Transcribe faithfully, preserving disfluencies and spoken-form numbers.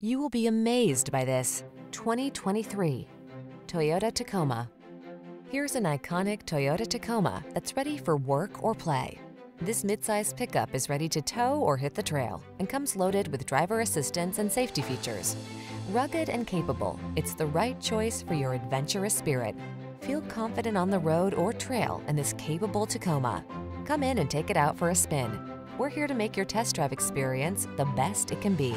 You will be amazed by this twenty twenty-three Toyota Tacoma. Here's an iconic Toyota Tacoma that's ready for work or play. This midsize pickup is ready to tow or hit the trail and comes loaded with driver assistance and safety features. Rugged and capable, it's the right choice for your adventurous spirit. Feel confident on the road or trail in this capable Tacoma. Come in and take it out for a spin. We're here to make your test drive experience the best it can be.